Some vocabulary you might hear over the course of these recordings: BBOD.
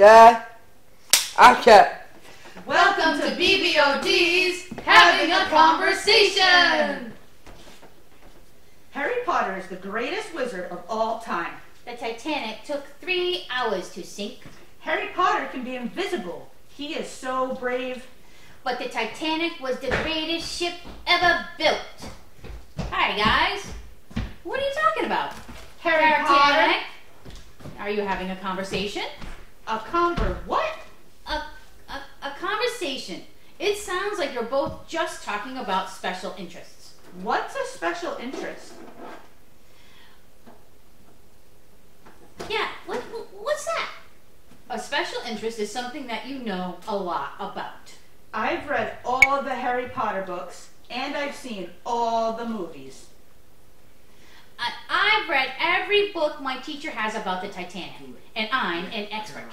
Dad, I can't. Welcome to BBOD's Having a Conversation! Harry Potter is the greatest wizard of all time. The Titanic took 3 hours to sink. Harry Potter can be invisible. He is so brave. But the Titanic was the greatest ship ever built. Hi, guys. What are you talking about? Harry Potter. Are you having a conversation? A conver what? A conversation. It sounds like you're both just talking about special interests. What's a special interest? Yeah, what's that? A special interest is something that you know a lot about. I've read all the Harry Potter books, and I've seen all the movies. I've read every book my teacher has about the Titanic, and I'm an expert.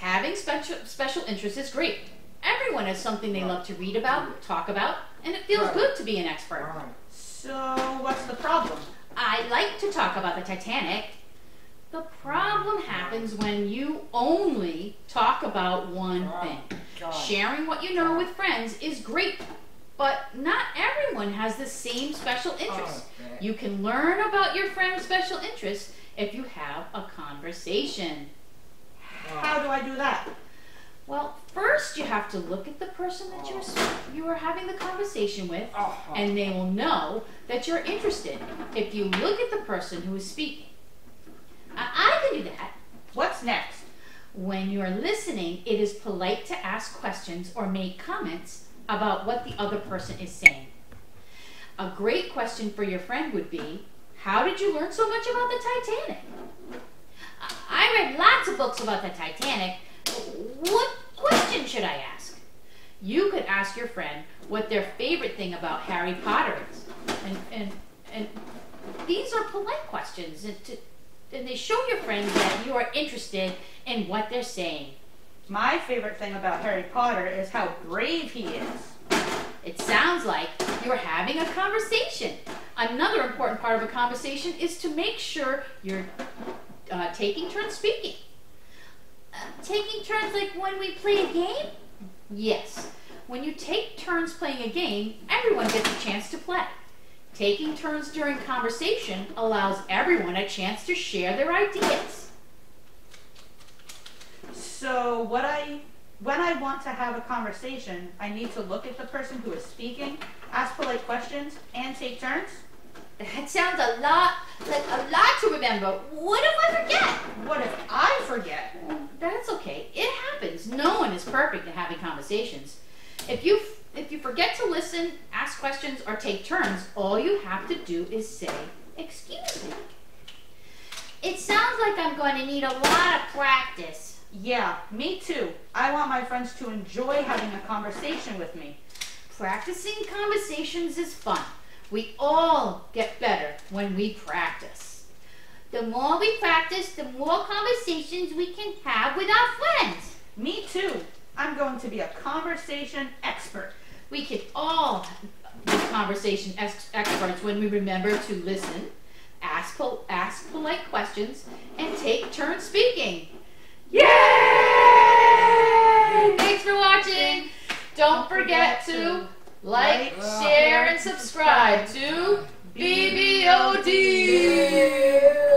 Having special interests is great. Everyone has something they love to read about, talk about, and it feels good to be an expert. So what's the problem? I like to talk about the Titanic. The problem happens when you only talk about one thing. Sharing what you know with friends is great, but not everyone has the same special interest. You can learn about your friend's special interest if you have a conversation. How do I do that? Well, first you have to look at the person that you are having the conversation with, and they will know that you're interested if you look at the person who is speaking. I can do that. What's next? When you're listening, it is polite to ask questions or make comments about what the other person is saying. A great question for your friend would be, how did you learn so much about the Titanic? I read lots of books about the Titanic. What question should I ask? You could ask your friend what their favorite thing about Harry Potter is. And these are polite questions, and they show your friends that you are interested in what they're saying. My favorite thing about Harry Potter is how brave he is. It sounds like you're having a conversation. Another important part of a conversation is to make sure you're taking turns speaking. Taking turns like when we play a game? Yes. When you take turns playing a game, everyone gets a chance to play. Taking turns during conversation allows everyone a chance to share their ideas. So when I want to have a conversation, I need to look at the person who is speaking, ask polite questions, and take turns? That sounds a lot to remember. What if I forget? What if I forget? That's okay. It happens. No one is perfect at having conversations. If you forget to listen, ask questions, or take turns, all you have to do is say, "Excuse me." It sounds like I'm going to need a lot of practice. Yeah, me too. I want my friends to enjoy having a conversation with me. Practicing conversations is fun. We all get better when we practice. The more we practice, the more conversations we can have with our friends. Me too. I'm going to be a conversation expert. We can all be conversation experts when we remember to listen, ask polite questions, and take turns speaking. Yay! Thanks for watching. Don't forget to like, share, and subscribe to BBOD.